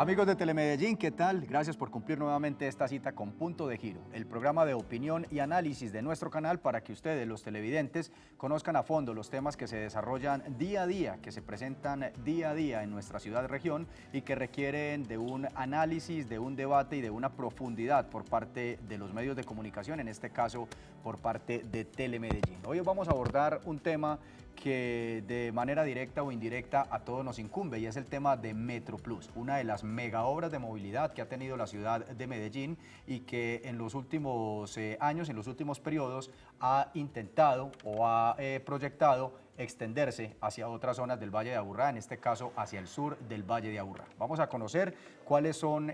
Amigos de Telemedellín, ¿qué tal? Gracias por cumplir nuevamente esta cita con Punto de Giro, el programa de opinión y análisis de nuestro canal para que ustedes, los televidentes, conozcan a fondo los temas que se desarrollan día a día, que se presentan día a día en nuestra ciudad-región y que requieren de un análisis, de un debate y de una profundidad por parte de los medios de comunicación, en este caso por parte de Telemedellín. Hoy vamos a abordar un tema que de manera directa o indirecta a todos nos incumbe, y es el tema de MetroPlus, una de las mega obras de movilidad que ha tenido la ciudad de Medellín y que en los últimos años, en los últimos periodos, ha intentado o ha proyectado extenderse hacia otras zonas del Valle de Aburrá, en este caso hacia el sur del Valle de Aburrá. Vamos a conocer cuáles son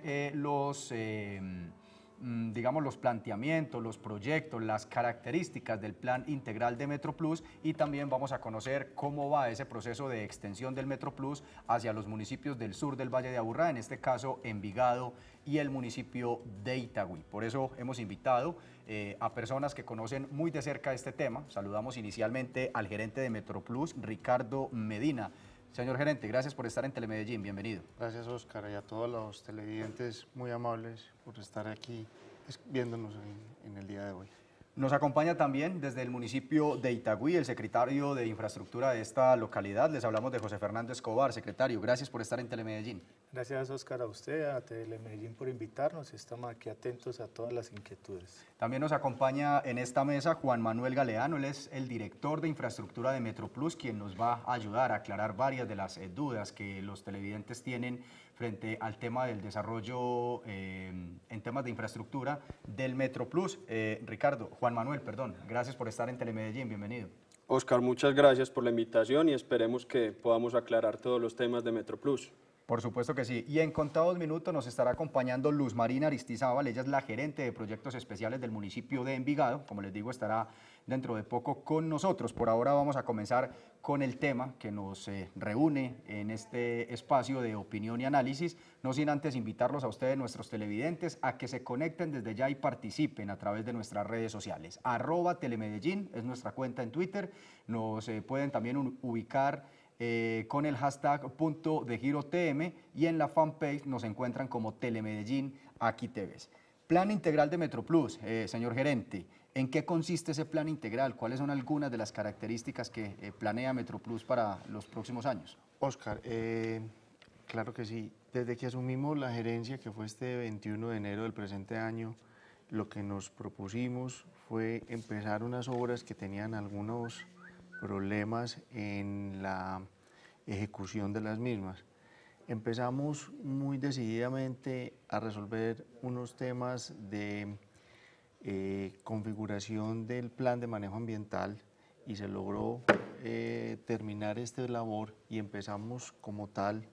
digamos, los planteamientos, los proyectos, las características del plan integral de MetroPlus, y también vamos a conocer cómo va ese proceso de extensión del MetroPlus hacia los municipios del sur del Valle de Aburrá, en este caso Envigado y el municipio de Itagüí. Por eso hemos invitado a personas que conocen muy de cerca este tema. Saludamos inicialmente al gerente de MetroPlus, Ricardo Medina. Señor gerente, gracias por estar en Telemedellín, bienvenido. Gracias, Óscar, y a todos los televidentes muy amables por estar aquí viéndonos en el día de hoy. Nos acompaña también desde el municipio de Itagüí el secretario de Infraestructura de esta localidad. Les hablamos de José Fernando Escobar. Secretario, gracias por estar en Telemedellín. Gracias, Óscar, a usted, a Telemedellín, por invitarnos. Estamos aquí atentos a todas las inquietudes. También nos acompaña en esta mesa Juan Manuel Galeano. Él es el director de Infraestructura de MetroPlus, quien nos va a ayudar a aclarar varias de las dudas que los televidentes tienen frente al tema del desarrollo en temas de infraestructura del MetroPlus. Juan Manuel, gracias por estar en Telemedellín, bienvenido. Óscar, muchas gracias por la invitación y esperemos que podamos aclarar todos los temas de MetroPlus. Por supuesto que sí, y en contados minutos nos estará acompañando Luz Marina Aristizábal. Ella es la gerente de proyectos especiales del municipio de Envigado. Como les digo, estará dentro de poco con nosotros. Por ahora vamos a comenzar con el tema que nos reúne en este espacio de opinión y análisis, no sin antes invitarlos a ustedes, nuestros televidentes, a que se conecten desde ya y participen a través de nuestras redes sociales. @Telemedellín es nuestra cuenta en Twitter. Nos pueden también ubicar con el hashtag Punto de Giro TM, y en la fanpage nos encuentran como Telemedellín Aquí Te Ves. Plan integral de MetroPlus, señor gerente, ¿en qué consiste ese plan integral? ¿Cuáles son algunas de las características que planea MetroPlus para los próximos años? Óscar, claro que sí. Desde que asumimos la gerencia, que fue este 21 de enero del presente año, lo que nos propusimos fue empezar unas obras que tenían algunos problemas en la ejecución de las mismas. Empezamos muy decididamente a resolver unos temas de configuración del plan de manejo ambiental, y se logró terminar esta labor y empezamos como tal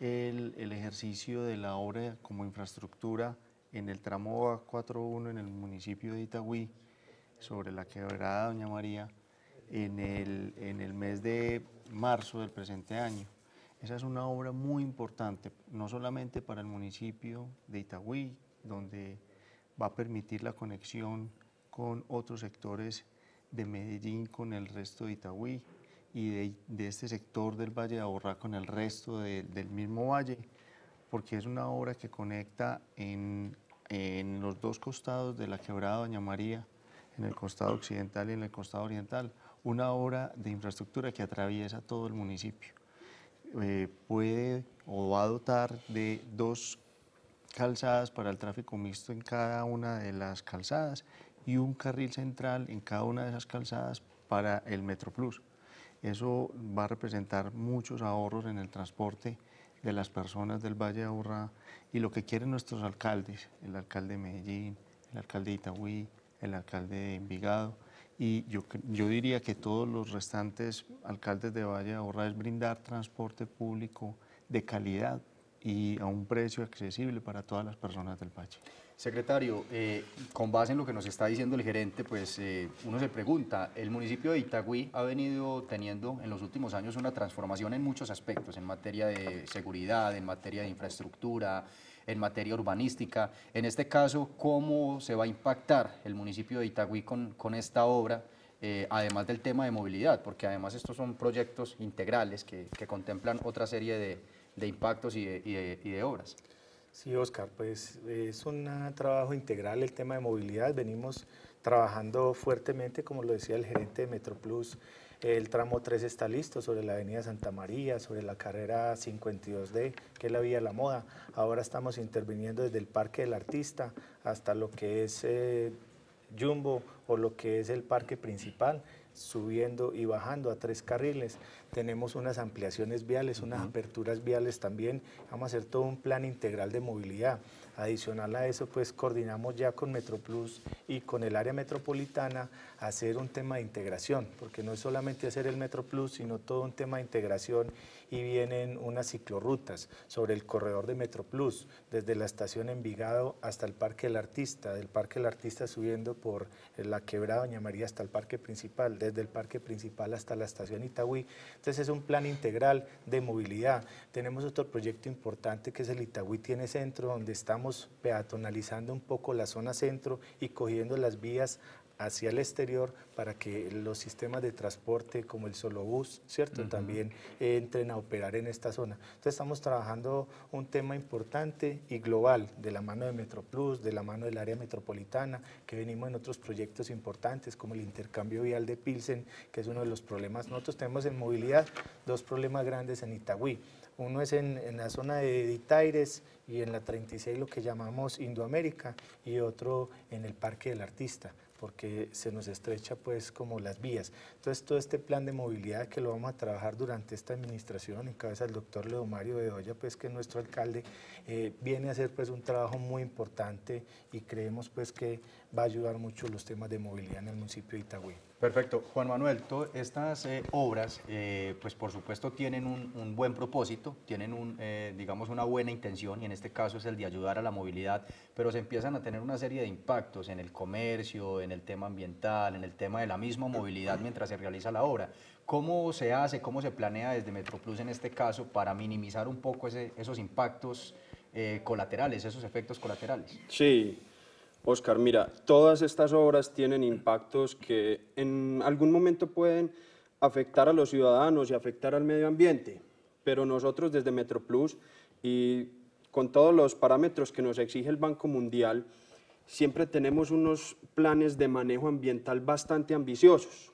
el ejercicio de la obra como infraestructura en el tramo A41 en el municipio de Itagüí, sobre la quebrada Doña María, en el mes de marzo del presente año. Esa es una obra muy importante, no solamente para el municipio de Itagüí, donde va a permitir la conexión con otros sectores de Medellín, con el resto de Itagüí, y de este sector del Valle de Aburrá con el resto del mismo valle, porque es una obra que conecta en los dos costados de la quebrada Doña María, en el costado occidental y en el costado oriental, una obra de infraestructura que atraviesa todo el municipio. Puede o va a dotar de dos calzadas para el tráfico mixto en cada una de las calzadas y un carril central en cada una de esas calzadas para el MetroPlus. Eso va a representar muchos ahorros en el transporte de las personas del Valle de Aburrá, y lo que quieren nuestros alcaldes, el alcalde de Medellín, el alcalde de Itagüí, el alcalde de Envigado, y yo diría que todos los restantes alcaldes de Valle de Aburrá, es brindar transporte público de calidad y a un precio accesible para todas las personas del valle. Secretario, con base en lo que nos está diciendo el gerente, pues uno se pregunta, el municipio de Itagüí ha venido teniendo en los últimos años una transformación en muchos aspectos, en materia de seguridad, en materia de infraestructura, en materia urbanística. En este caso, ¿cómo se va a impactar el municipio de Itagüí con esta obra, además del tema de movilidad? Porque además estos son proyectos integrales que contemplan otra serie de de impactos y de obras. Sí, Oscar, pues es un trabajo integral el tema de movilidad. Venimos trabajando fuertemente, como lo decía el gerente de MetroPlus, el tramo 3 está listo sobre la avenida Santa María, sobre la carrera 52D, que es la Vía de la Moda. Ahora estamos interviniendo desde el Parque del Artista hasta lo que es Jumbo o lo que es el Parque Principal, subiendo y bajando a 3 carriles. Tenemos unas ampliaciones viales, unas aperturas viales también. Vamos a hacer todo un plan integral de movilidad. Adicional a eso, pues coordinamos ya con MetroPlus y con el área metropolitana hacer un tema de integración, porque no es solamente hacer el MetroPlus, sino todo un tema de integración, y vienen unas ciclorrutas sobre el corredor de MetroPlus, desde la estación Envigado hasta el Parque del Artista, del Parque del Artista subiendo por la quebrada Doña María hasta el Parque Principal, desde el Parque Principal hasta la estación Itagüí. Entonces es un plan integral de movilidad. Tenemos otro proyecto importante que es el Itagüí Tiene Centro, donde estamos peatonalizando un poco la zona centro y cogiendo las vías hacia el exterior para que los sistemas de transporte como el Solo Bus, ¿cierto?, también entren a operar en esta zona. Entonces estamos trabajando un tema importante y global de la mano de MetroPlus, de la mano del área metropolitana, que venimos en otros proyectos importantes como el intercambio vial de Pilsen, que es uno de los problemas. Nosotros tenemos en movilidad 2 problemas grandes en Itagüí. Uno es en la zona de Itaires y en la 36 lo que llamamos Indoamérica, y otro en el Parque del Artista, porque se nos estrecha pues como las vías. Entonces todo este plan de movilidad que lo vamos a trabajar durante esta administración en cabeza del doctor Leo Mario Bedoya, pues que es nuestro alcalde, viene a hacer pues un trabajo muy importante y creemos pues que va a ayudar mucho los temas de movilidad en el municipio de Itagüí. Perfecto. Juan Manuel, todas estas obras, pues por supuesto tienen un buen propósito, tienen digamos una buena intención, y en este caso es el de ayudar a la movilidad, pero se empiezan a tener una serie de impactos en el comercio, en el tema ambiental, en el tema de la misma movilidad mientras se realiza la obra. ¿Cómo se hace, cómo se planea desde MetroPlus en este caso para minimizar un poco esos impactos colaterales, esos efectos colaterales? Sí. Óscar, mira, todas estas obras tienen impactos que en algún momento pueden afectar a los ciudadanos y afectar al medio ambiente, pero nosotros desde MetroPlus y con todos los parámetros que nos exige el Banco Mundial, siempre tenemos unos planes de manejo ambiental bastante ambiciosos,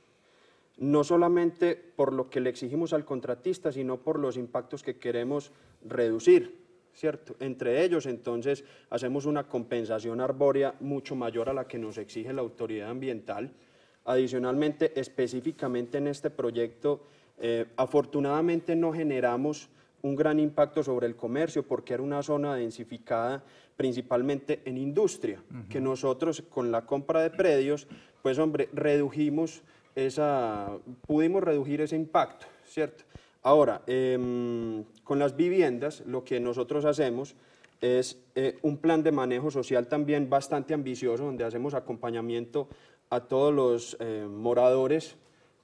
no solamente por lo que le exigimos al contratista, sino por los impactos que queremos reducir, ¿cierto? Entre ellos, entonces, hacemos una compensación arbórea mucho mayor a la que nos exige la autoridad ambiental. Adicionalmente, específicamente en este proyecto, afortunadamente no generamos un gran impacto sobre el comercio porque era una zona densificada principalmente en industria, que nosotros con la compra de predios, pues hombre, pudimos reducir ese impacto, ¿cierto? Ahora, con las viviendas lo que nosotros hacemos es un plan de manejo social también bastante ambicioso, donde hacemos acompañamiento a todos los moradores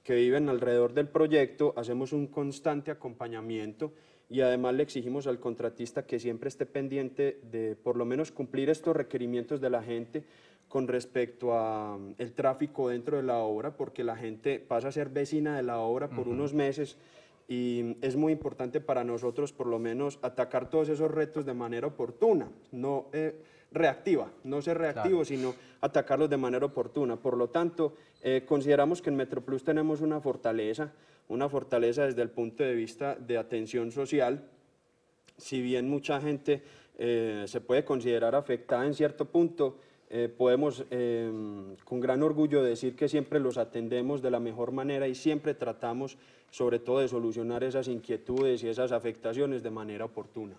que viven alrededor del proyecto, hacemos un constante acompañamiento y además le exigimos al contratista que siempre esté pendiente de por lo menos cumplir estos requerimientos de la gente con respecto al tráfico dentro de la obra, porque la gente pasa a ser vecina de la obra por unos meses. Y es muy importante para nosotros, por lo menos, atacar todos esos retos de manera oportuna, no reactiva, no ser reactivo, claro, sino atacarlos de manera oportuna. Por lo tanto, consideramos que en MetroPlus tenemos una fortaleza desde el punto de vista de atención social. Si bien mucha gente se puede considerar afectada en cierto punto, podemos con gran orgullo decir que siempre los atendemos de la mejor manera y siempre tratamos sobre todo de solucionar esas inquietudes y esas afectaciones de manera oportuna.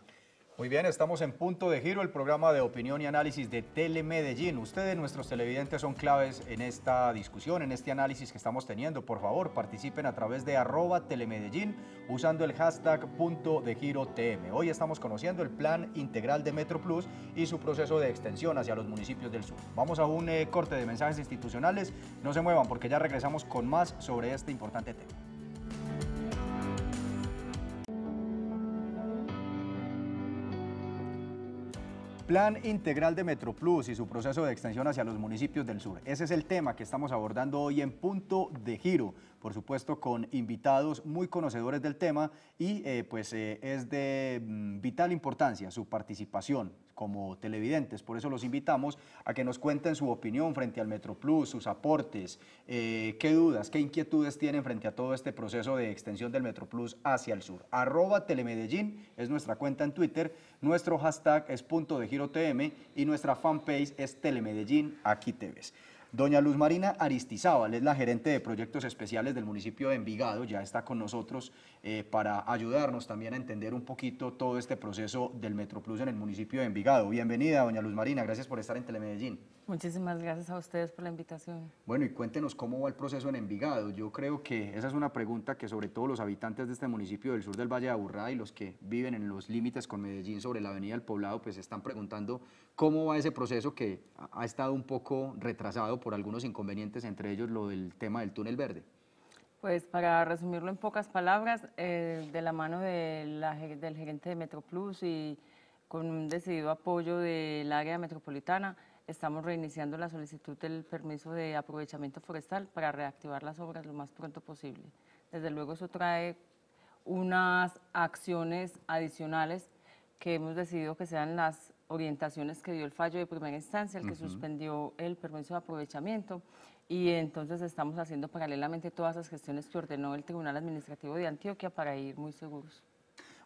Muy bien, estamos en Punto de Giro, el programa de opinión y análisis de Telemedellín. Ustedes, nuestros televidentes, son claves en esta discusión, en este análisis que estamos teniendo. Por favor, participen a través de @Telemedellín usando el hashtag Punto de Giro TM. Hoy estamos conociendo el plan integral de MetroPlus y su proceso de extensión hacia los municipios del sur. Vamos a un corte de mensajes institucionales. No se muevan porque ya regresamos con más sobre este importante tema. Plan integral de MetroPlus y su proceso de extensión hacia los municipios del sur. Ese es el tema que estamos abordando hoy en Punto de Giro, por supuesto con invitados muy conocedores del tema y es de vital importancia su participación como televidentes. Por eso los invitamos a que nos cuenten su opinión frente al MetroPlus, sus aportes, qué dudas, qué inquietudes tienen frente a todo este proceso de extensión del MetroPlus hacia el sur. @Telemedellín es nuestra cuenta en Twitter, nuestro hashtag es Punto de Giro TM y nuestra fanpage es Telemedellín Aquí Te Ves. Doña Luz Marina Aristizábal es la gerente de proyectos especiales del municipio de Envigado, ya está con nosotros para ayudarnos también a entender un poquito todo este proceso del MetroPlus en el municipio de Envigado. Bienvenida, doña Luz Marina, gracias por estar en Telemedellín. Muchísimas gracias a ustedes por la invitación. Bueno, y cuéntenos cómo va el proceso en Envigado. Yo creo que esa es una pregunta que sobre todo los habitantes de este municipio del sur del Valle de Aburrá y los que viven en los límites con Medellín sobre la avenida El Poblado, pues están preguntando cómo va ese proceso que ha estado un poco retrasado por algunos inconvenientes, entre ellos lo del tema del Túnel Verde. Pues para resumirlo en pocas palabras, de la mano de del gerente de MetroPlus y con un decidido apoyo del área metropolitana, estamos reiniciando la solicitud del permiso de aprovechamiento forestal para reactivar las obras lo más pronto posible. Desde luego eso trae unas acciones adicionales que hemos decidido que sean las orientaciones que dio el fallo de primera instancia, el que suspendió el permiso de aprovechamiento, y entonces estamos haciendo paralelamente todas las gestiones que ordenó el Tribunal Administrativo de Antioquia para ir muy seguros.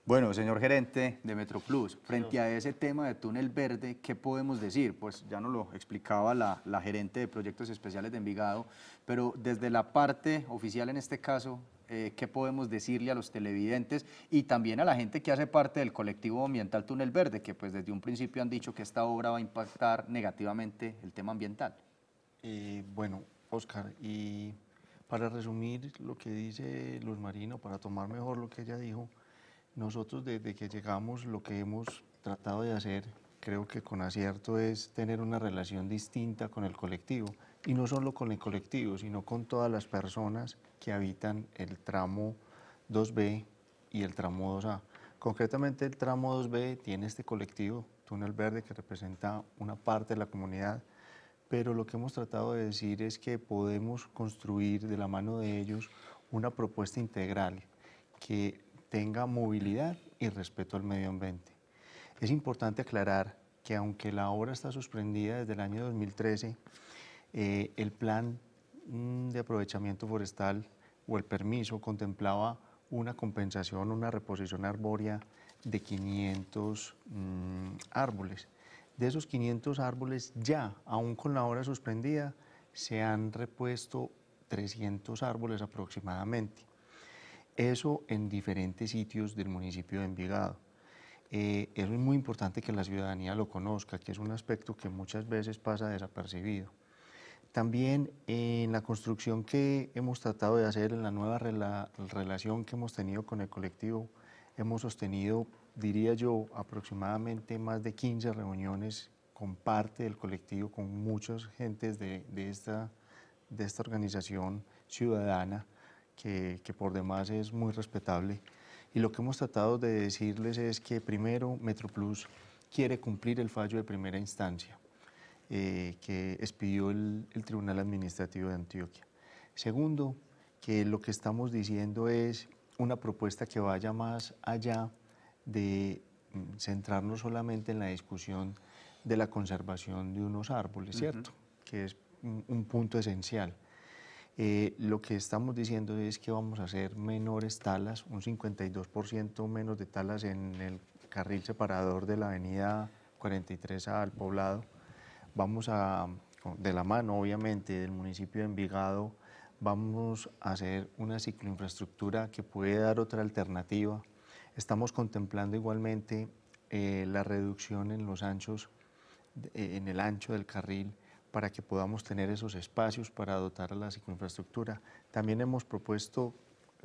Bueno, señor gerente de MetroPlus, frente a ese tema de Túnel Verde, ¿qué podemos decir? Pues ya nos lo explicaba la gerente de Proyectos Especiales de Envigado, pero desde la parte oficial en este caso, ¿qué podemos decirle a los televidentes y también a la gente que hace parte del colectivo ambiental Túnel Verde, que pues desde un principio han dicho que esta obra va a impactar negativamente el tema ambiental? Bueno, Oscar, y para resumir lo que dice Luz Marina, para tomar mejor lo que ella dijo, nosotros desde que llegamos lo que hemos tratado de hacer, creo que con acierto, es tener una relación distinta con el colectivo. Y no solo con el colectivo, sino con todas las personas que habitan el tramo 2B y el tramo 2A. Concretamente el tramo 2B tiene este colectivo, Túnel Verde, que representa una parte de la comunidad, pero lo que hemos tratado de decir es que podemos construir de la mano de ellos una propuesta integral que tenga movilidad y respeto al medio ambiente. Es importante aclarar que aunque la obra está suspendida desde el año 2013, el plan de aprovechamiento forestal o el permiso contemplaba una compensación, una reposición arbórea de 500 árboles. De esos 500 árboles ya, aún con la obra suspendida, se han repuesto 300 árboles aproximadamente. Eso en diferentes sitios del municipio de Envigado. Eso es muy importante que la ciudadanía lo conozca, que es un aspecto que muchas veces pasa desapercibido. También en la construcción que hemos tratado de hacer, en la nueva relación que hemos tenido con el colectivo, hemos sostenido, diría yo, aproximadamente más de 15 reuniones con parte del colectivo, con muchas gentes de esta organización ciudadana, que por demás es muy respetable, y lo que hemos tratado de decirles es que primero MetroPlus quiere cumplir el fallo de primera instancia que expidió el Tribunal Administrativo de Antioquia. Segundo, que lo que estamos diciendo es una propuesta que vaya más allá de centrarnos solamente en la discusión de la conservación de unos árboles, ¿cierto? Que es un punto esencial. Lo que estamos diciendo es que vamos a hacer menores talas, un 52% menos de talas en el carril separador de la avenida 43A al Poblado. Vamos a, de la mano obviamente del municipio de Envigado, vamos a hacer una cicloinfraestructura que puede dar otra alternativa. Estamos contemplando igualmente la reducción en los anchos, en el ancho del carril, para que podamos tener esos espacios para dotar a la cicloinfraestructura. También hemos propuesto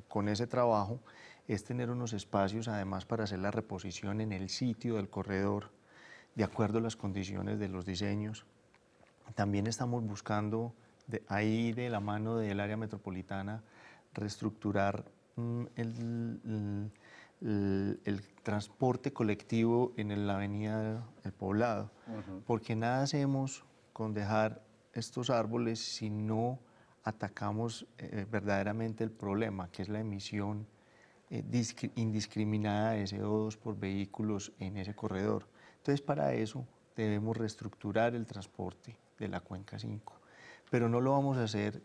con ese trabajo es tener unos espacios además para hacer la reposición en el sitio del corredor, de acuerdo a las condiciones de los diseños. También estamos buscando, ahí de la mano del área metropolitana, reestructurar el transporte colectivo en la avenida El Poblado, porque nada hacemos con dejar estos árboles si no atacamos verdaderamente el problema, que es la emisión indiscriminada de CO2 por vehículos en ese corredor. Entonces, para eso debemos reestructurar el transporte de la Cuenca 5, pero no lo vamos a hacer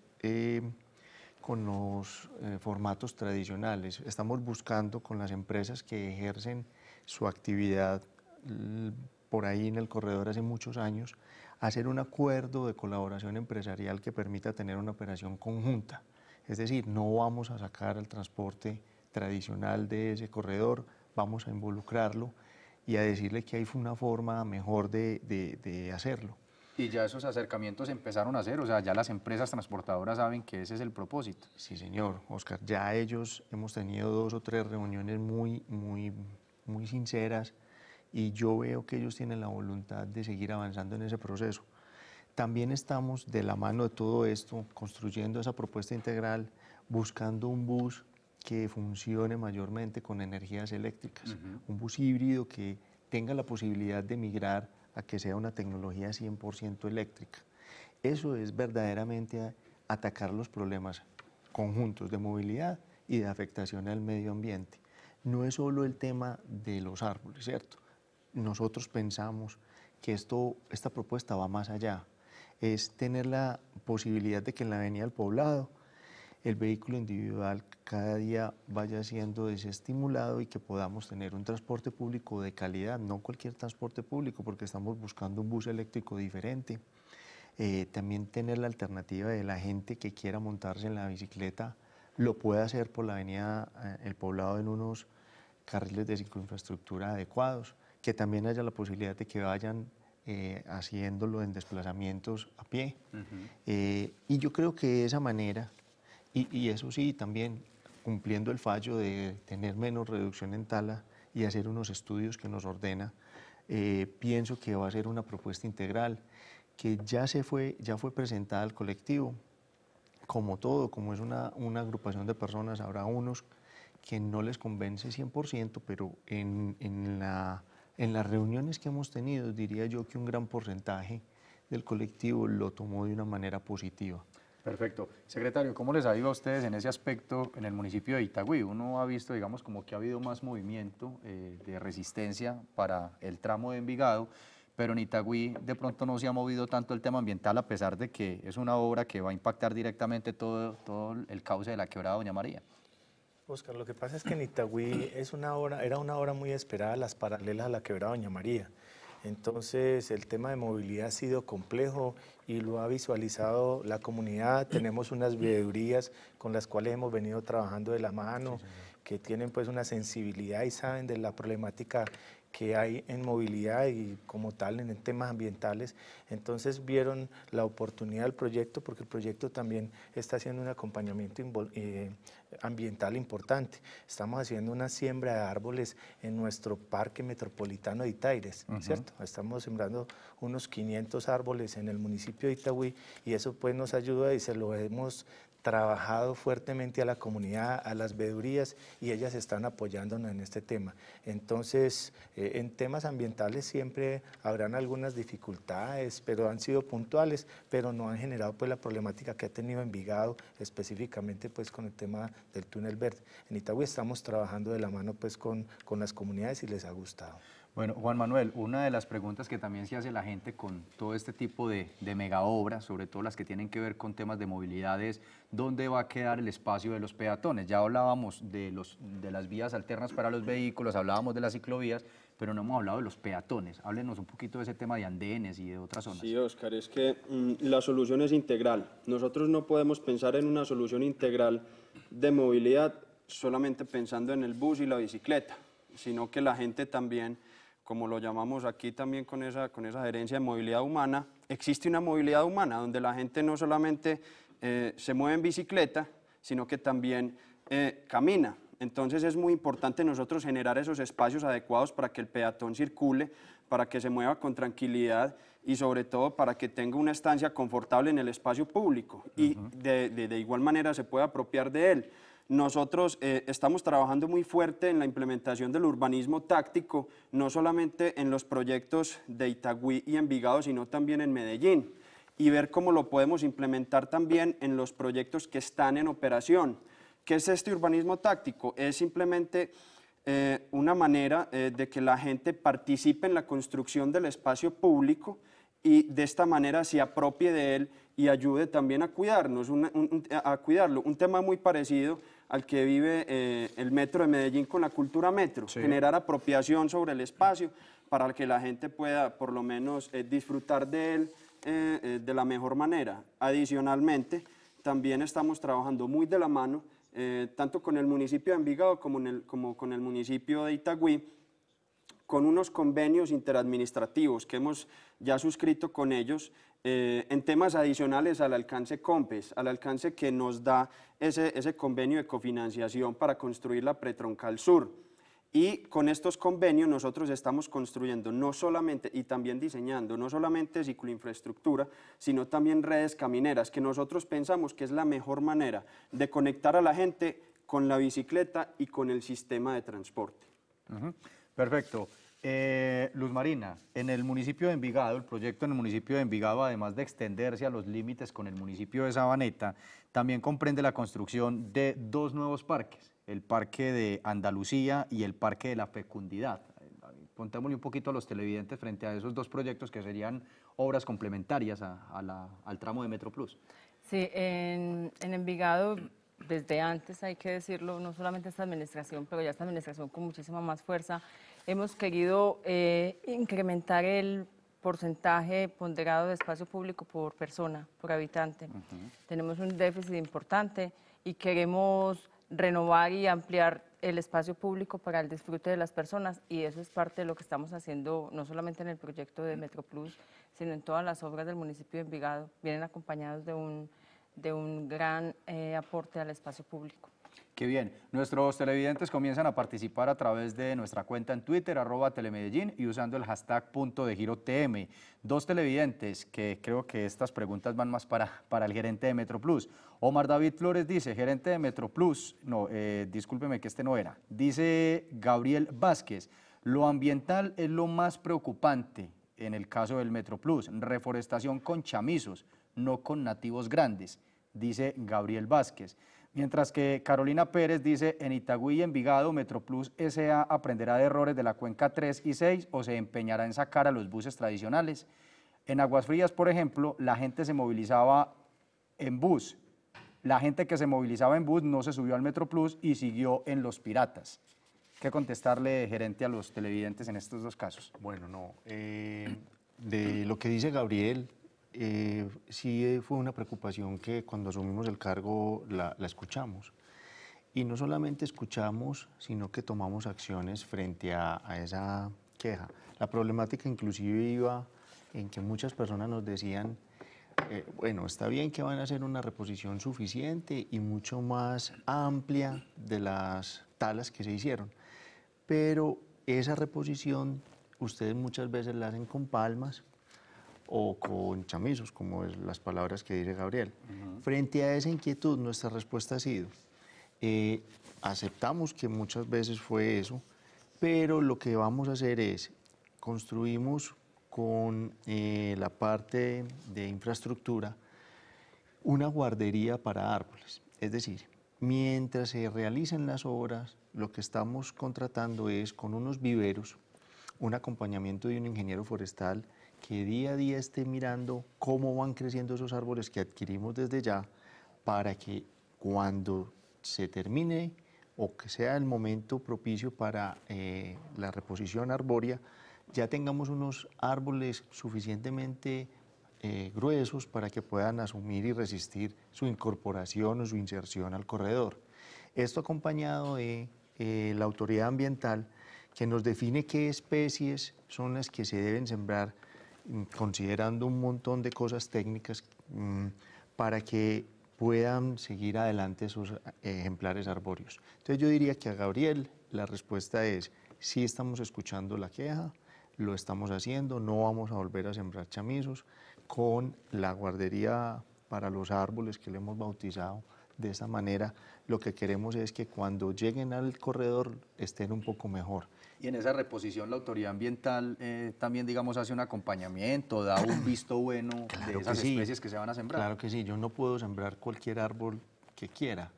con los formatos tradicionales. Estamos buscando con las empresas que ejercen su actividad por ahí en el corredor hace muchos años, hacer un acuerdo de colaboración empresarial que permita tener una operación conjunta. Es decir, no vamos a sacar el transporte tradicional de ese corredor, vamos a involucrarlo y a decirle que hay una forma mejor de hacerlo. Y ya esos acercamientos empezaron a hacer, o sea, ya las empresas transportadoras saben que ese es el propósito. Sí, señor, Oscar, ya ellos hemos tenido 2 o 3 reuniones muy sinceras y yo veo que ellos tienen la voluntad de seguir avanzando en ese proceso. También estamos de la mano de todo esto, construyendo esa propuesta integral, buscando un bus que funcione mayormente con energías eléctricas, un bus híbrido que tenga la posibilidad de migrar a que sea una tecnología 100% eléctrica. Eso es verdaderamente atacar los problemas conjuntos de movilidad y de afectación al medio ambiente. No es solo el tema de los árboles, ¿cierto? Nosotros pensamos que esta propuesta va más allá. Es tener la posibilidad de que en la avenida del Poblado el vehículo individual cada día vaya siendo desestimulado y que podamos tener un transporte público de calidad, no cualquier transporte público, porque estamos buscando un bus eléctrico diferente. También tener la alternativa de la gente que quiera montarse en la bicicleta, lo puede hacer por la avenida El Poblado en unos carriles de cicloinfraestructura adecuados, que también haya la posibilidad de que vayan haciéndolo en desplazamientos a pie. Y yo creo que de esa manera... Y eso sí, también cumpliendo el fallo de tener menos reducción en tala y hacer unos estudios que nos ordena, pienso que va a ser una propuesta integral que ya fue presentada al colectivo. Como todo, como es una agrupación de personas, habrá unos que no les convence 100%, pero en las reuniones que hemos tenido, diría yo que un gran porcentaje del colectivo lo tomó de una manera positiva. Perfecto. Secretario, ¿cómo les ha ido a ustedes en ese aspecto en el municipio de Itagüí? Uno ha visto, digamos, como que ha habido más movimiento de resistencia para el tramo de Envigado, pero en Itagüí de pronto no se ha movido tanto el tema ambiental, a pesar de que es una obra que va a impactar directamente todo el cauce de la quebrada Doña María. Óscar, lo que pasa es que en Itagüí era una obra muy esperada, las paralelas a la quebrada Doña María. Entonces, el tema de movilidad ha sido complejo y lo ha visualizado la comunidad. Tenemos unas veedurías con las cuales hemos venido trabajando de la mano, sí, que tienen pues una sensibilidad y saben de la problemática que hay en movilidad y como tal en temas ambientales. Entonces vieron la oportunidad del proyecto porque el proyecto también está haciendo un acompañamiento ambiental importante. Estamos haciendo una siembra de árboles en nuestro parque metropolitano de Itaires, ¿cierto? Estamos sembrando unos 500 árboles en el municipio de Itagüí y eso pues nos ayuda y se lo hemos trabajado fuertemente a la comunidad, a las veedurías, y ellas están apoyándonos en este tema. Entonces, en temas ambientales siempre habrán algunas dificultades, pero han sido puntuales, pero no han generado pues la problemática que ha tenido Envigado, específicamente pues con el tema del Túnel Verde. En Itagüí estamos trabajando de la mano pues con las comunidades y les ha gustado. Bueno, Juan Manuel, una de las preguntas que también se hace la gente con todo este tipo de mega obras, sobre todo las que tienen que ver con temas de movilidad, es ¿dónde va a quedar el espacio de los peatones? Ya hablábamos de las vías alternas para los vehículos, hablábamos de las ciclovías, pero no hemos hablado de los peatones. Háblenos un poquito de ese tema de andenes y de otras zonas. Sí, Óscar, es que la solución es integral. Nosotros no podemos pensar en una solución integral de movilidad solamente pensando en el bus y la bicicleta, sino que la gente también, como lo llamamos aquí también con esa gerencia de movilidad humana, existe una movilidad humana donde la gente no solamente se mueve en bicicleta, sino que también camina. Entonces es muy importante nosotros generar esos espacios adecuados para que el peatón circule, para que se mueva con tranquilidad y sobre todo para que tenga una estancia confortable en el espacio público y de igual manera se pueda apropiar de él. Nosotros estamos trabajando muy fuerte en la implementación del urbanismo táctico, no solamente en los proyectos de Itagüí y Envigado, sino también en Medellín, y ver cómo lo podemos implementar también en los proyectos que están en operación. ¿Qué es este urbanismo táctico? Es simplemente una manera de que la gente participe en la construcción del espacio público y de esta manera se apropie de él y ayude también a cuidarnos, a cuidarlo. Un tema muy parecido al que vive el Metro de Medellín con la cultura Metro, sí. Generar apropiación sobre el espacio para que la gente pueda por lo menos disfrutar de él de la mejor manera. Adicionalmente, también estamos trabajando muy de la mano, tanto con el municipio de Envigado como con el municipio de Itagüí, con unos convenios interadministrativos que hemos ya suscrito con ellos en temas adicionales al alcance COMPES, al alcance que nos da ese convenio de cofinanciación para construir la pretroncal sur. Y con estos convenios nosotros estamos construyendo no solamente, y también diseñando, no solamente cicloinfraestructura, sino también redes camineras, que nosotros pensamos que es la mejor manera de conectar a la gente con la bicicleta y con el sistema de transporte. Uh-huh. Perfecto. Luz Marina, en el municipio de Envigado, el proyecto en el municipio de Envigado, además de extenderse a los límites con el municipio de Sabaneta, también comprende la construcción de dos nuevos parques, el Parque de Andalucía y el Parque de la Fecundidad. Contémosle un poquito a los televidentes frente a esos dos proyectos que serían obras complementarias al tramo de MetroPlus. Sí, en Envigado, desde antes hay que decirlo, no solamente esta administración, pero ya esta administración con muchísima más fuerza, hemos querido incrementar el porcentaje ponderado de espacio público por persona, por habitante. Uh-huh. Tenemos un déficit importante y queremos renovar y ampliar el espacio público para el disfrute de las personas, y eso es parte de lo que estamos haciendo, no solamente en el proyecto de MetroPlus, sino en todas las obras del municipio de Envigado. Vienen acompañados de un gran aporte al espacio público. Qué bien. Nuestros televidentes comienzan a participar a través de nuestra cuenta en Twitter, @Telemedellín, y usando el hashtag #PuntodeGiroTM. Dos televidentes que creo que estas preguntas van más para el gerente de MetroPlus. Omar David Flores dice, gerente de MetroPlus, no, discúlpeme que este no era, dice Gabriel Vázquez, lo ambiental es lo más preocupante en el caso del MetroPlus, reforestación con chamizos, no con nativos grandes, dice Gabriel Vázquez. Mientras que Carolina Pérez dice, en Itagüí y Envigado, MetroPlus S.A. aprenderá de errores de la Cuenca 3 y 6 o se empeñará en sacar a los buses tradicionales. En Aguas Frías, por ejemplo, la gente se movilizaba en bus. La gente que se movilizaba en bus no se subió al MetroPlus y siguió en los piratas. ¿Qué contestarle, gerente, a los televidentes en estos dos casos? Bueno, no. De lo que dice Gabriel, sí fue una preocupación que cuando asumimos el cargo la escuchamos, y no solamente escuchamos, sino que tomamos acciones frente a esa queja. La problemática inclusive iba en que muchas personas nos decían, bueno, está bien que van a hacer una reposición suficiente y mucho más amplia de las talas que se hicieron, pero esa reposición ustedes muchas veces la hacen con palmas o con chamizos, como es las palabras que dice Gabriel. Uh-huh. Frente a esa inquietud, nuestra respuesta ha sido, aceptamos que muchas veces fue eso, pero lo que vamos a hacer es, construimos con la parte de infraestructura una guardería para árboles. Es decir, mientras se realicen las obras, lo que estamos contratando es con unos viveros, un acompañamiento de un ingeniero forestal que día a día esté mirando cómo van creciendo esos árboles que adquirimos desde ya, para que cuando se termine o que sea el momento propicio para la reposición arbórea, ya tengamos unos árboles suficientemente gruesos para que puedan asumir y resistir su incorporación o su inserción al corredor. Esto acompañado de la autoridad ambiental, que nos define qué especies son las que se deben sembrar, considerando un montón de cosas técnicas para que puedan seguir adelante esos ejemplares arbóreos. Entonces yo diría que a Gabriel la respuesta es, sí estamos escuchando la queja, lo estamos haciendo, no vamos a volver a sembrar chamizos, con la guardería para los árboles que le hemos bautizado, De esa manera, lo que queremos es que cuando lleguen al corredor estén un poco mejor. Y en esa reposición la autoridad ambiental también, digamos, hace un acompañamiento, da un visto bueno de esas especies que se van a sembrar. Claro que sí, yo no puedo sembrar cualquier árbol que quiera.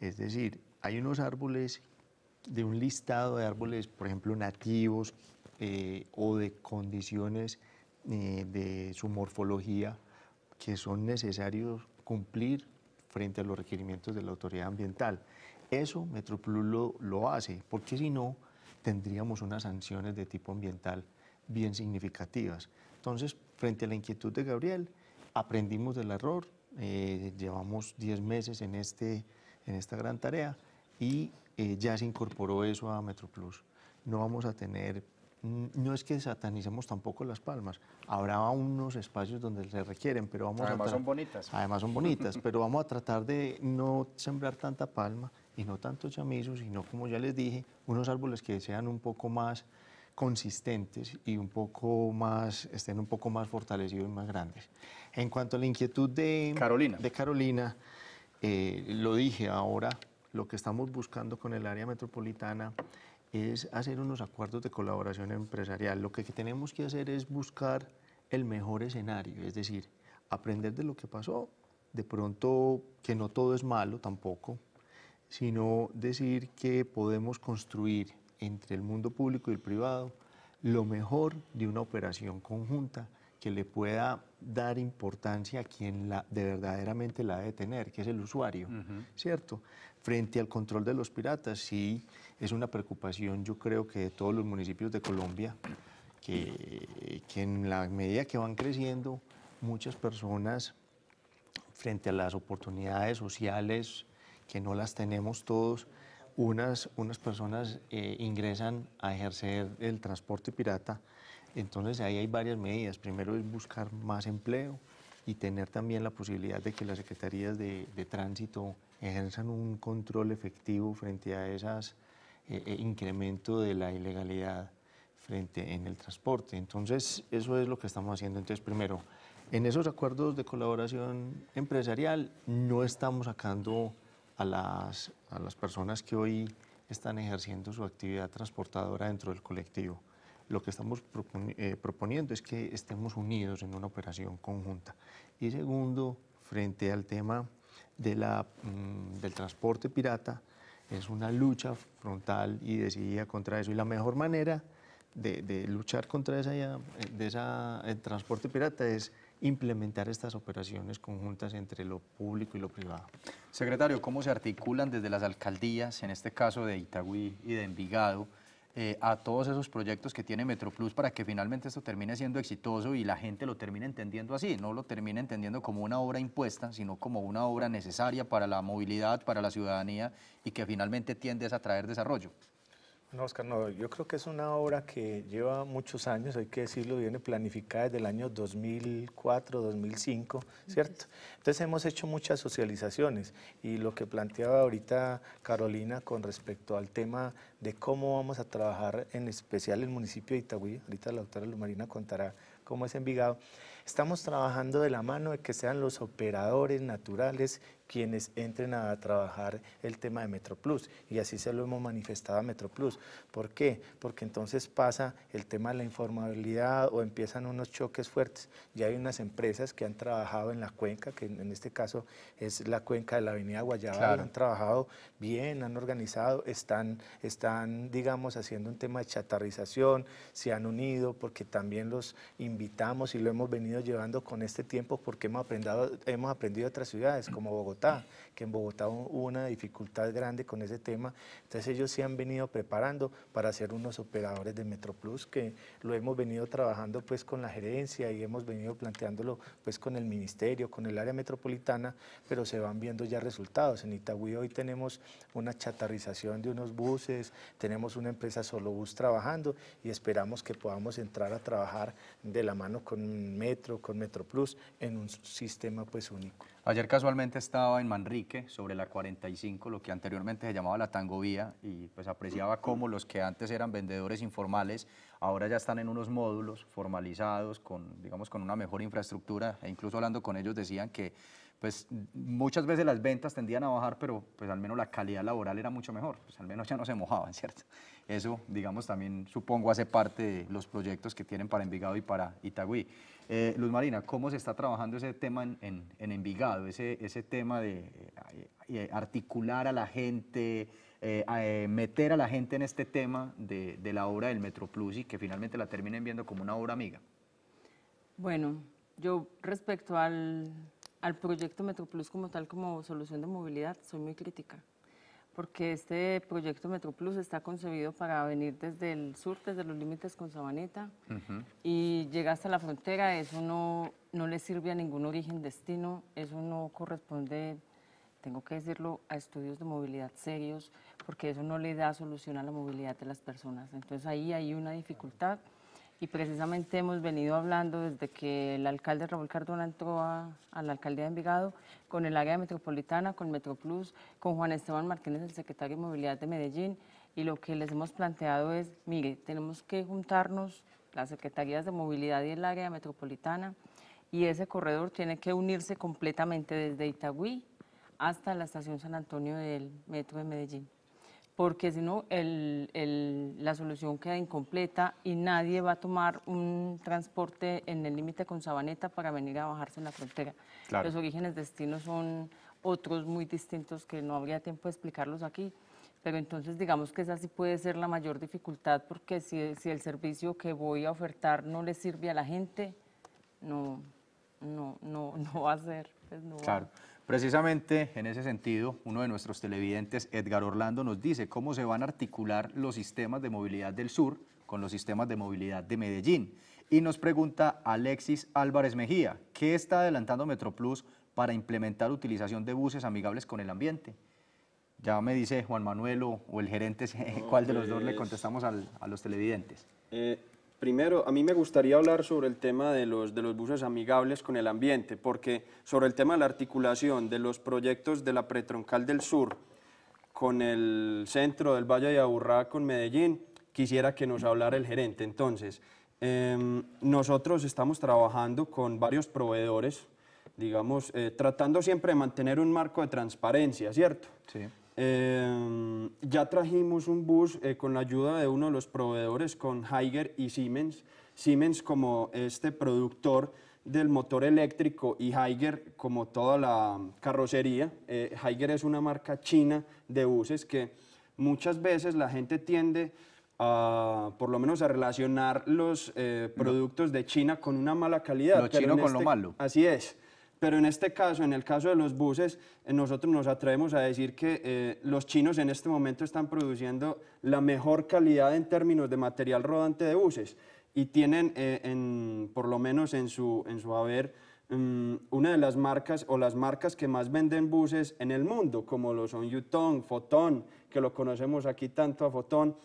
Es decir, hay unos árboles de un listado de árboles, por ejemplo, nativos o de condiciones de su morfología que son necesarios cumplir frente a los requerimientos de la autoridad ambiental. Eso MetroPlus lo hace, porque si no, tendríamos unas sanciones de tipo ambiental bien significativas. Entonces, frente a la inquietud de Gabriel, aprendimos del error, llevamos 10 meses en esta gran tarea y ya se incorporó eso a MetroPlus. No vamos a tener, no es que satanicemos tampoco Las Palmas, habrá unos espacios donde se requieren, pero vamos son bonitas. Además son bonitas, pero vamos a tratar de no sembrar tanta palma y no tantos chamizos, sino, como ya les dije, unos árboles que sean un poco más consistentes y un poco más, estén un poco más fortalecidos y más grandes. En cuanto a la inquietud de Carolina, lo dije ahora, lo que estamos buscando con el área metropolitana es hacer unos acuerdos de colaboración empresarial. Lo que tenemos que hacer es buscar el mejor escenario, es decir, aprender de lo que pasó, de pronto que no todo es malo tampoco, sino decir que podemos construir entre el mundo público y el privado lo mejor de una operación conjunta que le pueda dar importancia a quien de verdaderamente la debe tener, que es el usuario, ¿cierto? Frente al control de los piratas, sí, es una preocupación, yo creo que de todos los municipios de Colombia, que en la medida que van creciendo, muchas personas, frente a las oportunidades sociales, que no las tenemos todos, unas personas ingresan a ejercer el transporte pirata. Entonces ahí hay varias medidas. Primero es buscar más empleo y tener también la posibilidad de que las secretarías de tránsito ejerzan un control efectivo frente a esas incremento de la ilegalidad frente en el transporte. Entonces eso es lo que estamos haciendo. Entonces primero, en esos acuerdos de colaboración empresarial no estamos sacando a las personas que hoy están ejerciendo su actividad transportadora dentro del colectivo. Lo que estamos proponiendo es que estemos unidos en una operación conjunta. Y segundo, frente al tema de del transporte pirata, es una lucha frontal y decidida contra eso. Y la mejor manera de luchar contra el transporte pirata es implementar estas operaciones conjuntas entre lo público y lo privado. Secretario, ¿cómo se articulan desde las alcaldías, en este caso de Itagüí y de Envigado, a todos esos proyectos que tiene MetroPlus para que finalmente esto termine siendo exitoso y la gente lo termine entendiendo así, no lo termine entendiendo como una obra impuesta, sino como una obra necesaria para la movilidad, para la ciudadanía y que finalmente tiende a traer desarrollo? No, Oscar, no, yo creo que es una obra que lleva muchos años, hay que decirlo, viene planificada desde el año 2004, 2005, ¿cierto? Entonces hemos hecho muchas socializaciones y lo que planteaba ahorita Carolina con respecto al tema de cómo vamos a trabajar en especial el municipio de Itagüí, ahorita la doctora Luz Marina contará cómo es Envigado, estamos trabajando de la mano de que sean los operadores naturales quienes entren a trabajar el tema de MetroPlus, y así se lo hemos manifestado a MetroPlus. ¿Por qué? Porque entonces pasa el tema de la informalidad o empiezan unos choques fuertes. Ya hay unas empresas que han trabajado en la cuenca, que en este caso es la cuenca de la Avenida Guayabal, claro, han trabajado bien, han organizado, están, digamos, haciendo un tema de chatarrización, se han unido porque también los invitamos y lo hemos venido llevando con este tiempo porque hemos aprendido otras ciudades como Bogotá, que en Bogotá hubo una dificultad grande con ese tema, entonces ellos se han venido preparando para ser unos operadores de MetroPlus, que lo hemos venido trabajando pues con la gerencia y hemos venido planteándolo pues con el ministerio, con el área metropolitana, pero se van viendo ya resultados. En Itagüí hoy tenemos una chatarrización de unos buses, tenemos una empresa Solo Bus trabajando y esperamos que podamos entrar a trabajar de la mano con Metro, con MetroPlus, en un sistema pues único. Ayer casualmente estaba en Manrique, sobre la 45, lo que anteriormente se llamaba la Tangovía, y pues apreciaba cómo los que antes eran vendedores informales, ahora ya están en unos módulos formalizados, con, digamos, con una mejor infraestructura, e incluso hablando con ellos decían que pues muchas veces las ventas tendían a bajar, pero pues al menos la calidad laboral era mucho mejor, pues al menos ya no se mojaban, ¿cierto? Eso, digamos, también supongo hace parte de los proyectos que tienen para Envigado y para Itagüí. Luz Marina, ¿cómo se está trabajando ese tema en Envigado? Ese tema de articular a la gente, meter a la gente en este tema de la obra del MetroPlus y que finalmente la terminen viendo como una obra amiga. Bueno, yo respecto al proyecto MetroPlus como tal, como solución de movilidad, soy muy crítica, porque este proyecto MetroPlus está concebido para venir desde el sur, desde los límites con Sabaneta, y llega hasta la frontera. Eso no le sirve a ningún origen destino, eso no corresponde, tengo que decirlo, a estudios de movilidad serios, porque eso no le da solución a la movilidad de las personas. Entonces ahí hay una dificultad, y precisamente hemos venido hablando desde que el alcalde Raúl Cardona entró a la alcaldía de Envigado, con el área metropolitana, con MetroPlus, con Juan Esteban Martínez, el secretario de Movilidad de Medellín, y lo que les hemos planteado es, mire, tenemos que juntarnos las secretarías de movilidad y el área metropolitana, y ese corredor tiene que unirse completamente desde Itagüí hasta la estación San Antonio del Metro de Medellín, porque si no, la solución queda incompleta y nadie va a tomar un transporte en el límite con Sabaneta para venir a bajarse en la frontera. Claro. Los orígenes destinos son otros muy distintos que no habría tiempo de explicarlos aquí, pero entonces digamos que esa sí puede ser la mayor dificultad, porque si el servicio que voy a ofertar no le sirve a la gente, no va a ser. Pues no, claro. Precisamente en ese sentido, uno de nuestros televidentes, Edgar Orlando, nos dice cómo se van a articular los sistemas de movilidad del sur con los sistemas de movilidad de Medellín. Y nos pregunta Alexis Álvarez Mejía, ¿qué está adelantando MetroPlus para implementar utilización de buses amigables con el ambiente? Ya me dice Juan Manuel o el gerente, cuál de los dos le contestamos a los televidentes. Primero, a mí me gustaría hablar sobre el tema de los buses amigables con el ambiente, porque sobre el tema de la articulación de los proyectos de la pretroncal del sur con el centro del Valle de Aburrá, con Medellín, quisiera que nos hablara el gerente. Entonces, nosotros estamos trabajando con varios proveedores, digamos, tratando siempre de mantener un marco de transparencia, ¿cierto? Sí. Ya trajimos un bus con la ayuda de uno de los proveedores, con Higer y Siemens. Siemens como este productor del motor eléctrico y Higer como toda la carrocería. Higer es una marca china de buses que muchas veces la gente tiende a, por lo menos, a relacionar los productos de China con una mala calidad. Lo chino con lo malo. Así es. Pero en este caso, en el caso de los buses, nosotros nos atrevemos a decir que los chinos en este momento están produciendo la mejor calidad en términos de material rodante de buses y tienen, por lo menos en su haber, una de las marcas o las marcas que más venden buses en el mundo, como lo son Yutong, Fotón, que lo conocemos aquí tanto a Fotón,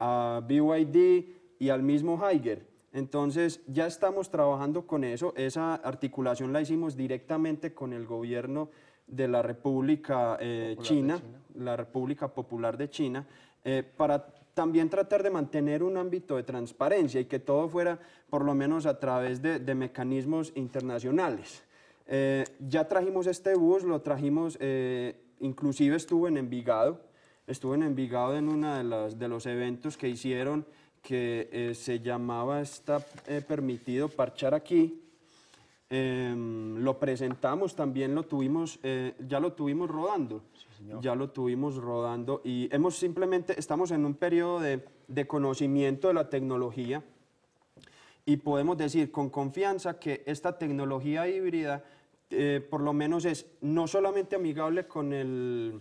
a BYD y al mismo Higer. Entonces, ya estamos trabajando con eso. Esa articulación la hicimos directamente con el gobierno de la República China, la República Popular de China, para también tratar de mantener un ámbito de transparencia y que todo fuera, por lo menos, a través de mecanismos internacionales. Ya trajimos este bus, lo trajimos, inclusive estuve en Envigado en uno de los eventos que hicieron, que se llamaba Está permitido parchar aquí. Lo presentamos, también lo tuvimos, ya lo tuvimos rodando. Sí, señor. Ya lo tuvimos rodando y estamos en un periodo de conocimiento de la tecnología y podemos decir con confianza que esta tecnología híbrida por lo menos es no solamente amigable con el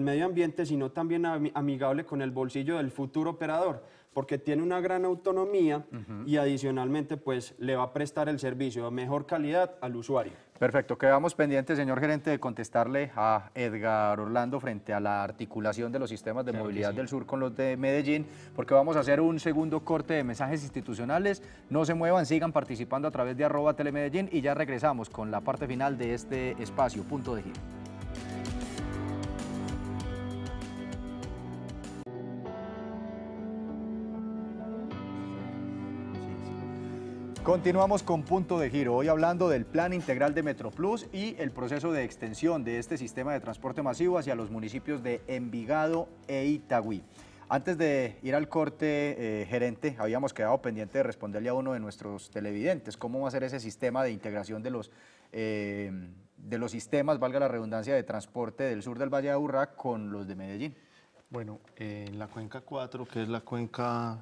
medio ambiente, sino también amigable con el bolsillo del futuro operador. porque tiene una gran autonomía y adicionalmente pues le va a prestar el servicio de mejor calidad al usuario. Perfecto, quedamos pendientes, señor gerente, de contestarle a Edgar Orlando frente a la articulación de los sistemas de movilidad del sur con los de Medellín, porque vamos a hacer un segundo corte de mensajes institucionales. No se muevan, sigan participando a través de @telemedellín y ya regresamos con la parte final de este espacio, Punto de Giro. Continuamos con Punto de Giro, hoy hablando del plan integral de MetroPlus y el proceso de extensión de este sistema de transporte masivo hacia los municipios de Envigado e Itagüí. Antes de ir al corte, gerente, habíamos quedado pendiente de responderle a uno de nuestros televidentes cómo va a ser ese sistema de integración de los sistemas, valga la redundancia, de transporte del sur del Valle de Aburrá con los de Medellín. Bueno, en la Cuenca 4, que es la cuenca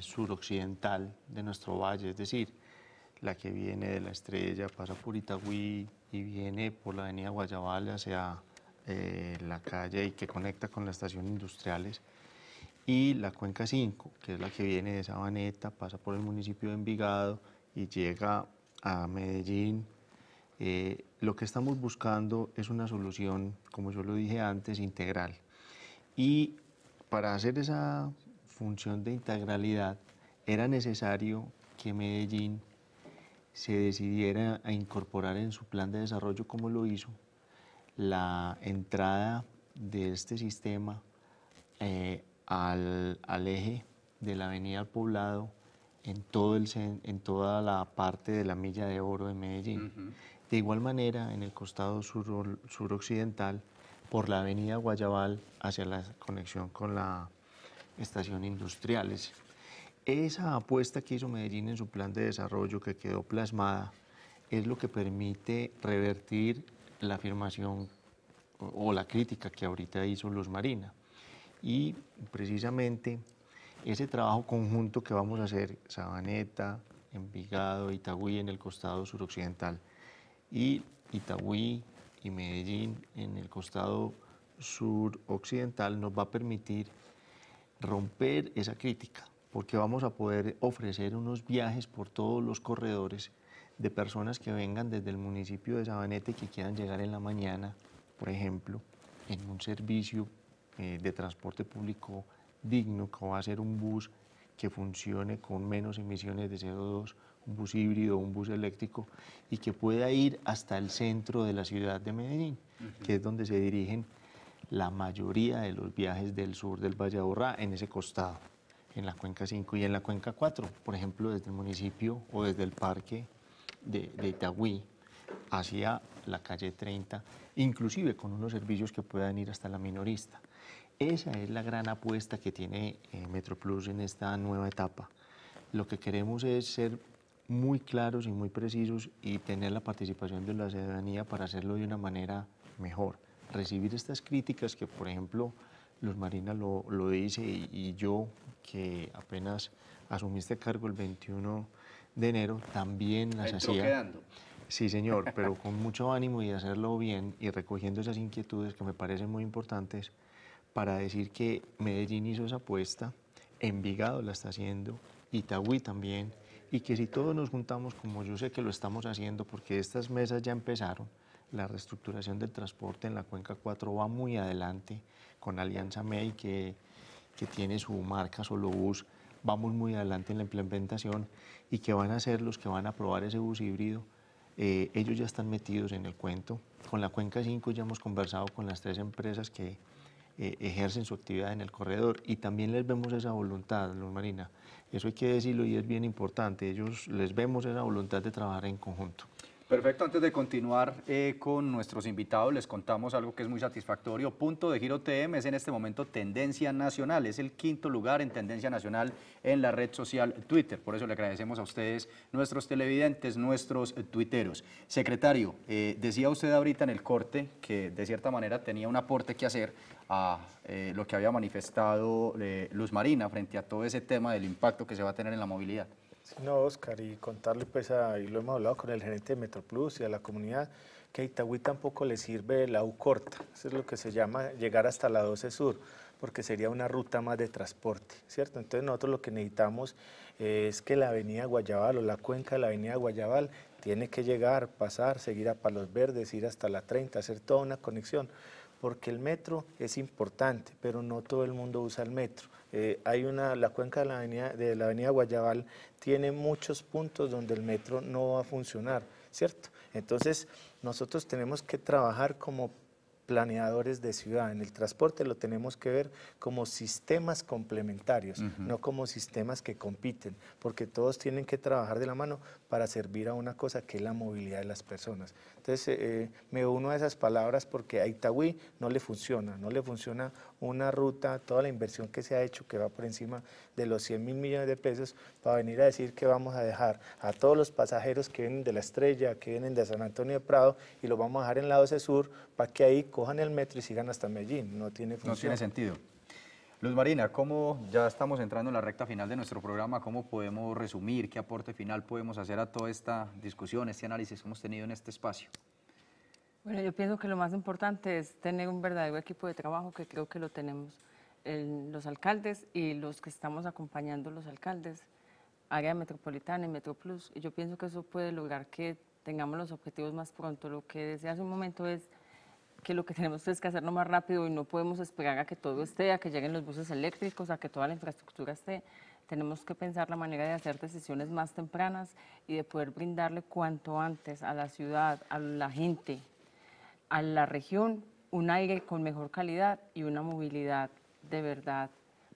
suroccidental de nuestro valle, es decir, la que viene de La Estrella, pasa por Itagüí y viene por la avenida Guayabal hacia la calle y que conecta con la Estación Industriales, y la Cuenca 5, que es la que viene de Sabaneta, pasa por el municipio de Envigado y llega a Medellín. Lo que estamos buscando es una solución, como yo lo dije antes, integral, y para hacer esa función de integralidad era necesario que Medellín se decidiera a incorporar en su plan de desarrollo, como lo hizo, la entrada de este sistema al eje de la avenida El Poblado en toda la parte de la milla de oro de Medellín. De igual manera, en el costado suroccidental, por la avenida Guayabal hacia la conexión con la Estación Industriales. Esa apuesta que hizo Medellín en su plan de desarrollo, que quedó plasmada, es lo que permite revertir la afirmación o la crítica que ahorita hizo Luz Marina. Y precisamente ese trabajo conjunto que vamos a hacer, Sabaneta, Envigado, Itagüí en el costado suroccidental y Itagüí y Medellín en el costado suroccidental, nos va a permitir romper esa crítica, porque vamos a poder ofrecer unos viajes por todos los corredores de personas que vengan desde el municipio de Sabaneta y que quieran llegar en la mañana, por ejemplo, en un servicio de transporte público digno, que va a ser un bus que funcione con menos emisiones de CO2, un bus híbrido, un bus eléctrico, y que pueda ir hasta el centro de la ciudad de Medellín, que es donde se dirigen la mayoría de los viajes del sur del Valle de Aburrá, en ese costado, en la Cuenca 5 y en la Cuenca 4, por ejemplo, desde el municipio o desde el parque de Itagüí hacia la calle 30, inclusive con unos servicios que puedan ir hasta la minorista. Esa es la gran apuesta que tiene MetroPlus en esta nueva etapa. Lo que queremos es ser muy claros y muy precisos y tener la participación de la ciudadanía para hacerlo de una manera mejor. Recibir estas críticas que, por ejemplo, Luz Marina lo dice, y yo, que apenas asumí este cargo el 21 de enero, también las hacía. Quedando. Sí, señor, pero con mucho ánimo y hacerlo bien y recogiendo esas inquietudes que me parecen muy importantes para decir que Medellín hizo esa apuesta, Envigado la está haciendo, Itagüí también, y que si todos nos juntamos, como yo sé que lo estamos haciendo, porque estas mesas ya empezaron. La reestructuración del transporte en la Cuenca 4 va muy adelante con Alianza MEI, que tiene su marca Solo Bus. Vamos muy adelante en la implementación, y que van a ser los que van a probar ese bus híbrido. Ellos ya están metidos en el cuento. Con la Cuenca 5 ya hemos conversado con las 3 empresas que ejercen su actividad en el corredor, y también les vemos esa voluntad, Luz Marina. Eso hay que decirlo y es bien importante. Ellos les vemos esa voluntad de trabajar en conjunto. Perfecto, antes de continuar con nuestros invitados, les contamos algo que es muy satisfactorio. Punto de Giro TM es en este momento tendencia nacional, es el 5.º lugar en tendencia nacional en la red social Twitter. Por eso le agradecemos a ustedes, nuestros televidentes, nuestros tuiteros. Secretario, decía usted ahorita en el corte que de cierta manera tenía un aporte que hacer a lo que había manifestado Luz Marina frente a todo ese tema del impacto que se va a tener en la movilidad. No, Oscar, y contarle, pues, ahí lo hemos hablado con el gerente de MetroPlus y a la comunidad, que a Itagüí tampoco le sirve la U corta, eso es lo que se llama llegar hasta la 12 Sur, porque sería una ruta más de transporte, ¿cierto? Entonces nosotros lo que necesitamos es que la avenida Guayabal o la cuenca de la avenida Guayabal tiene que llegar, pasar, seguir a Palos Verdes, ir hasta la 30, hacer toda una conexión, porque el metro es importante, pero no todo el mundo usa el metro. La cuenca de la avenida Guayabal tiene muchos puntos donde el metro no va a funcionar, ¿cierto? Entonces nosotros tenemos que trabajar como planeadores de ciudad. En el transporte lo tenemos que ver como sistemas complementarios, no como sistemas que compiten, porque todos tienen que trabajar de la mano para servir a una cosa que es la movilidad de las personas. Entonces me uno a esas palabras porque a Itagüí no le funciona una ruta, toda la inversión que se ha hecho, que va por encima de los 100.000 millones de pesos, para venir a decir que vamos a dejar a todos los pasajeros que vienen de La Estrella, que vienen de San Antonio de Prado, y los vamos a dejar en la 12 Sur para que ahí cojan el metro y sigan hasta Medellín. No tiene función. No tiene sentido. Luz Marina, ¿cómo, ya estamos entrando en la recta final de nuestro programa, cómo podemos resumir, qué aporte final podemos hacer a toda esta discusión, este análisis que hemos tenido en este espacio? Bueno, yo pienso que lo más importante es tener un verdadero equipo de trabajo, que creo que lo tenemos los alcaldes y los que estamos acompañando los alcaldes, Área Metropolitana y MetroPlus. Yo pienso que eso puede lograr que tengamos los objetivos más pronto. Lo que decía hace un momento es que lo que tenemos es que hacerlo más rápido y no podemos esperar a que todo esté, a que lleguen los buses eléctricos, a que toda la infraestructura esté. Tenemos que pensar la manera de hacer decisiones más tempranas y de poder brindarle cuanto antes a la ciudad, a la gente, a la región, un aire con mejor calidad y una movilidad de verdad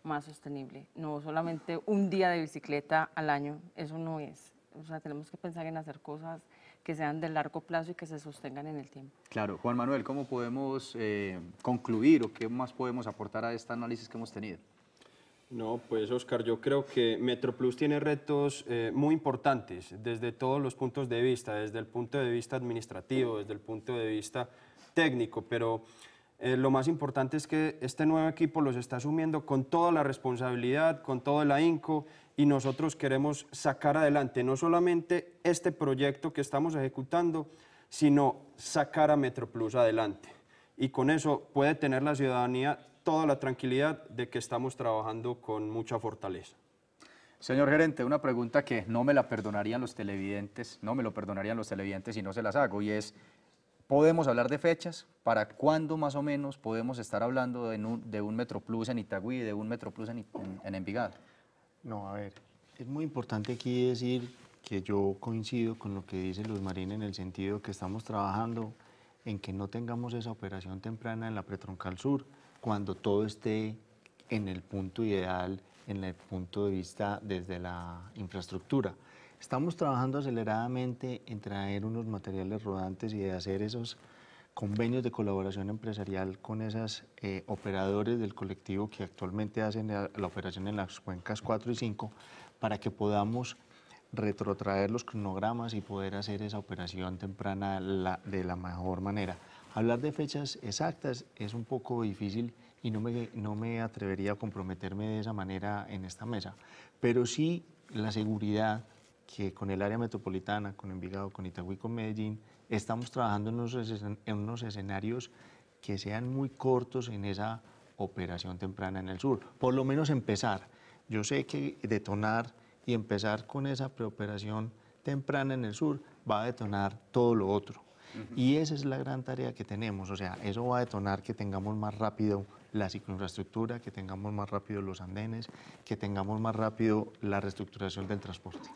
más sostenible. No solamente un día de bicicleta al año, eso no es. O sea, tenemos que pensar en hacer cosas que sean de largo plazo y que se sostengan en el tiempo. Claro. Juan Manuel, ¿cómo podemos concluir o qué más podemos aportar a este análisis que hemos tenido? No, pues Oscar, yo creo que MetroPlus tiene retos muy importantes desde todos los puntos de vista, desde el punto de vista administrativo, desde el punto de vista técnico, pero lo más importante es que este nuevo equipo los está asumiendo con toda la responsabilidad, con todo el ahínco, y nosotros queremos sacar adelante no solamente este proyecto que estamos ejecutando, sino sacar a MetroPlus adelante. Y con eso puede tener la ciudadanía toda la tranquilidad de que estamos trabajando con mucha fortaleza. Señor gerente, una pregunta que no me la perdonarían los televidentes, no me lo perdonarían los televidentes si no se las hago, y es, ¿podemos hablar de fechas? ¿Para cuándo más o menos podemos estar hablando de un MetroPlus en Itagüí, de un MetroPlus en Envigado? No, a ver, es muy importante aquí decir que yo coincido con lo que dice Luz Marina en el sentido que estamos trabajando en que no tengamos esa operación temprana en la pretroncal sur, cuando todo esté en el punto ideal, en el punto de vista desde la infraestructura. Estamos trabajando aceleradamente en traer unos materiales rodantes y de hacer esos convenios de colaboración empresarial con esas operadores del colectivo que actualmente hacen la operación en las cuencas 4 y 5 para que podamos retrotraer los cronogramas y poder hacer esa operación temprana de la mejor manera. Hablar de fechas exactas es un poco difícil y no me atrevería a comprometerme de esa manera en esta mesa, pero sí la seguridad que con el área metropolitana, con Envigado, con Itagüí, con Medellín, estamos trabajando en unos escenarios que sean muy cortos en esa operación temprana en el sur, por lo menos empezar. Yo sé que detonar y empezar con esa preoperación temprana en el sur va a detonar todo lo otro. Y esa es la gran tarea que tenemos, o sea, eso va a detonar que tengamos más rápido la cicloinfraestructura, que tengamos más rápido los andenes, que tengamos más rápido la reestructuración del transporte.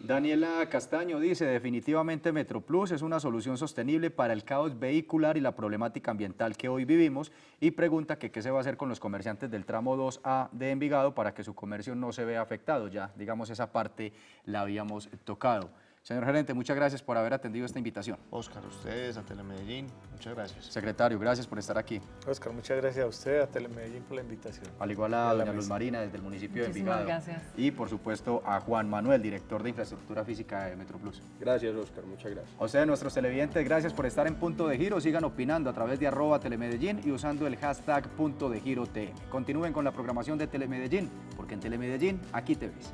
Daniela Castaño dice, definitivamente MetroPlus es una solución sostenible para el caos vehicular y la problemática ambiental que hoy vivimos, y pregunta que qué se va a hacer con los comerciantes del tramo 2A de Envigado para que su comercio no se vea afectado. Ya, digamos, esa parte la habíamos tocado. Señor gerente, muchas gracias por haber atendido esta invitación. Oscar, a ustedes, a Telemedellín, muchas gracias. Secretario, gracias por estar aquí. Oscar, muchas gracias a usted, a Telemedellín por la invitación. Al igual a doña Luz Marina desde el municipio de Envigado. Gracias. Y por supuesto a Juan Manuel, director de Infraestructura Física de MetroPlus. Gracias, Oscar, muchas gracias. A ustedes, nuestros televidentes, gracias por estar en Punto de Giro. Sigan opinando a través de @Telemedellín y usando el hashtag #PuntodeGiroTM. Continúen con la programación de Telemedellín, porque en Telemedellín, aquí te ves.